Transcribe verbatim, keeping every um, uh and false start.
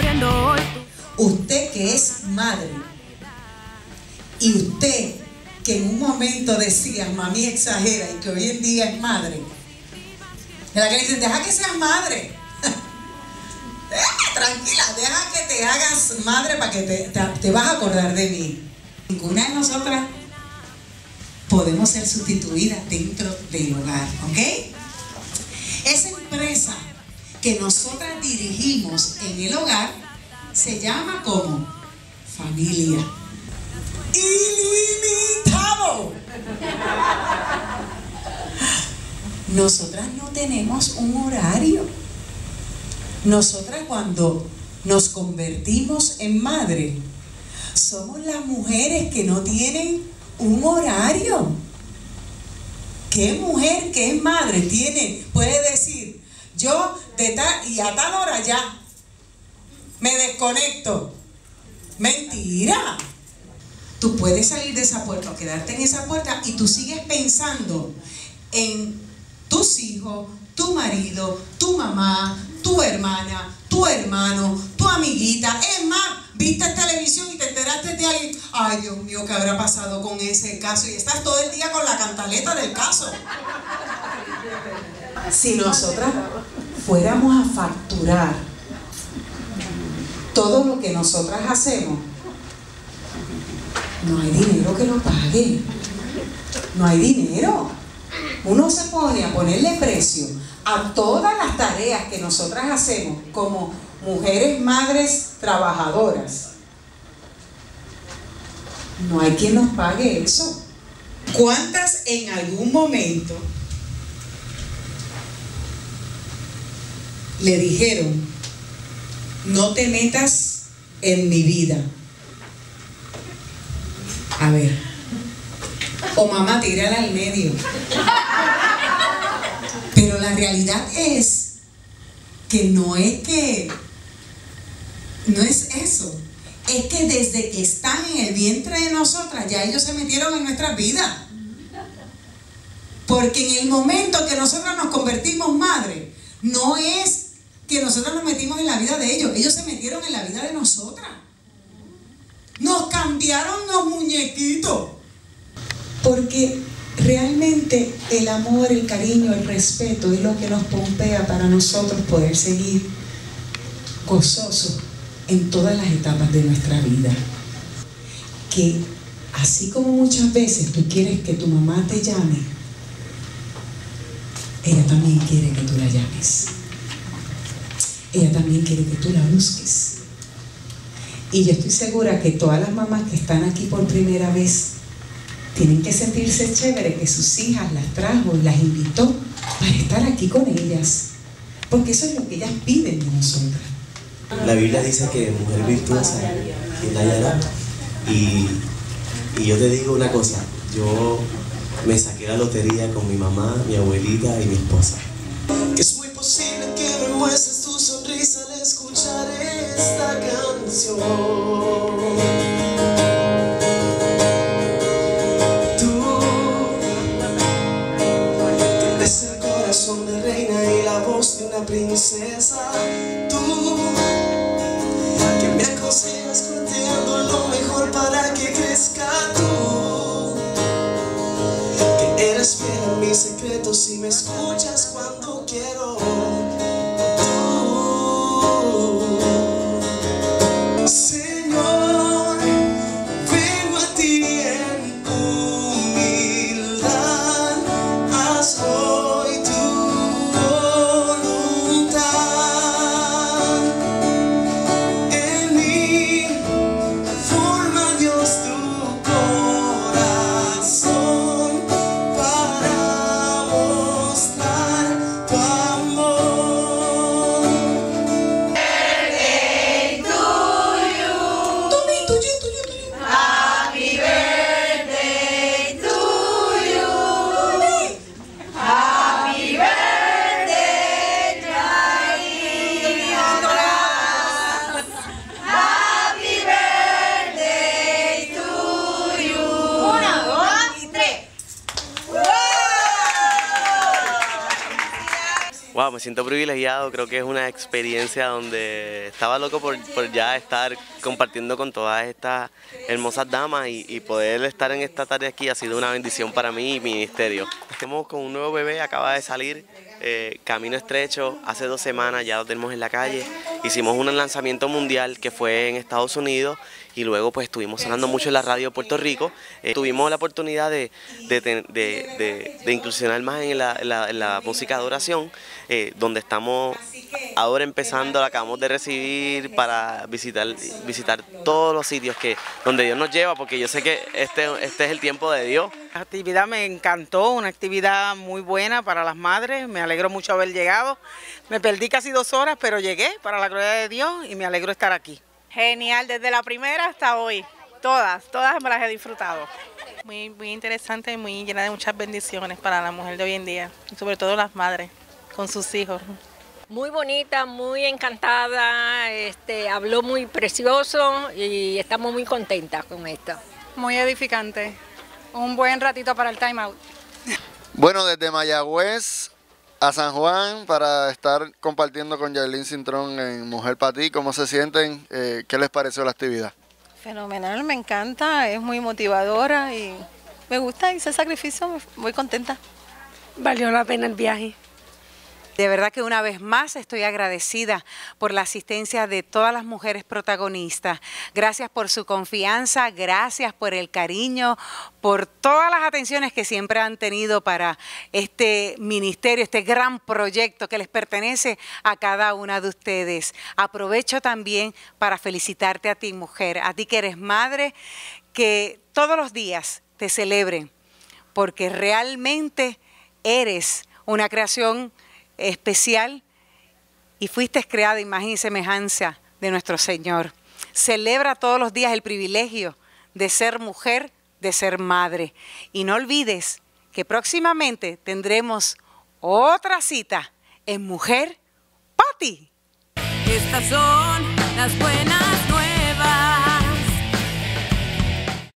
abriendo hoy. Usted que es madre y usted que en un momento decía, mami exagera, y que hoy en día es madre, de la que le dicen, deja que seas madre. Tranquila, deja que te hagas madre para que te, te, te vas a acordar de mí. Ninguna de nosotras podemos ser sustituidas dentro del hogar, ¿ok? Esa empresa que nosotras dirigimos en el hogar se llama como familia. ¡Ilimitado! Nosotras no tenemos un horario. Nosotras, cuando nos convertimos en madre, somos las mujeres que no tienen un horario. ¿Qué mujer que es madre tiene? Puede decir, yo de tal y a tal hora ya me desconecto. Mentira. Tú puedes salir de esa puerta o quedarte en esa puerta y tú sigues pensando en tus hijos, tu marido, tu mamá, tu hermana, tu hermano, tu amiguita. Es más, viste televisión y te enteraste de alguien. Ay, Dios mío, ¿qué habrá pasado con ese caso? Y estás todo el día con la cantaleta del caso. Si nosotras fuéramos a facturar todo lo que nosotras hacemos, no hay dinero que lo pague. No hay dinero. Uno se pone a ponerle precio a todas las tareas que nosotras hacemos como mujeres, madres, trabajadoras. No hay quien nos pague eso. ¿Cuántas en algún momento le dijeron, no te metas en mi vida? A ver. O mamá, tírala al medio. Pero la realidad es que no es que... no es eso. Es que desde que están en el vientre de nosotras, ya ellos se metieron en nuestras vidas. Porque en el momento que nosotras nos convertimos madre, no es que nosotras nos metimos en la vida de ellos. Ellos se metieron en la vida de nosotras. Nos cambiaron los muñequitos. Porque realmente el amor, el cariño, el respeto es lo que nos pompea para nosotros poder seguir gozosos en todas las etapas de nuestra vida. Que así como muchas veces tú quieres que tu mamá te llame, ella también quiere que tú la llames. Ella también quiere que tú la busques. Y yo estoy segura que todas las mamás que están aquí por primera vez tienen que sentirse chévere que sus hijas las trajo y las invitó para estar aquí con ellas, porque eso es lo que ellas piden de nosotras. La Biblia dice que mujer virtuosa, quien la hallará. Y, y yo te digo una cosa, yo me saqué la lotería con mi mamá, mi abuelita y mi esposa. Es muy posible que me muestres tu sonrisa al escuchar esta canción. Princesa, tú que me aconsejas corteando lo mejor para que crezca, tú que eres fiel a mis secretos y me escuchas cuando quiero, tú, Señor. wow, me siento privilegiado, creo que es una experiencia donde estaba loco por, por ya estar compartiendo con todas estas hermosas damas y, y poder estar en esta tarde aquí ha sido una bendición para mí y mi ministerio. Estamos con un nuevo bebé, acaba de salir, eh, Camino Estrecho, hace dos semanas ya lo tenemos en la calle. Hicimos un lanzamiento mundial que fue en Estados Unidos y luego pues estuvimos sonando mucho en la radio de Puerto Rico. Eh, tuvimos la oportunidad de, de, de, de, de incursionar más en la, la, en la música de adoración, eh, donde estamos ahora empezando, la acabamos de recibir para visitar, visitar todos los sitios que, donde Dios nos lleva, porque yo sé que este, este es el tiempo de Dios. La actividad me encantó, una actividad muy buena para las madres, me alegro mucho haber llegado. Me perdí casi dos horas, pero llegué para la gloria de Dios y me alegro estar aquí. Genial, desde la primera hasta hoy, todas, todas me las he disfrutado. Muy, muy interesante y muy llena de muchas bendiciones para la mujer de hoy en día, y sobre todo las madres con sus hijos. Muy bonita, muy encantada, este, habló muy precioso y estamos muy contentas con esto. Muy edificante. Un buen ratito para el time out. Bueno, desde Mayagüez a San Juan para estar compartiendo con Jailene Cintrón en Mujer Pa' Ti. ¿Cómo se sienten? Eh, ¿Qué les pareció la actividad? Fenomenal, me encanta, es muy motivadora y me gusta, hice sacrificio, muy contenta. Valió la pena el viaje. De verdad que una vez más estoy agradecida por la asistencia de todas las mujeres protagonistas. Gracias por su confianza, gracias por el cariño, por todas las atenciones que siempre han tenido para este ministerio, este gran proyecto que les pertenece a cada una de ustedes. Aprovecho también para felicitarte a ti, mujer, a ti que eres madre, que todos los días te celebren, porque realmente eres una creación especial y fuiste creada imagen y semejanza de nuestro Señor. Celebra todos los días el privilegio de ser mujer, de ser madre. Y no olvides que próximamente tendremos otra cita en Mujer Pa' Ti. Estas son las buenas.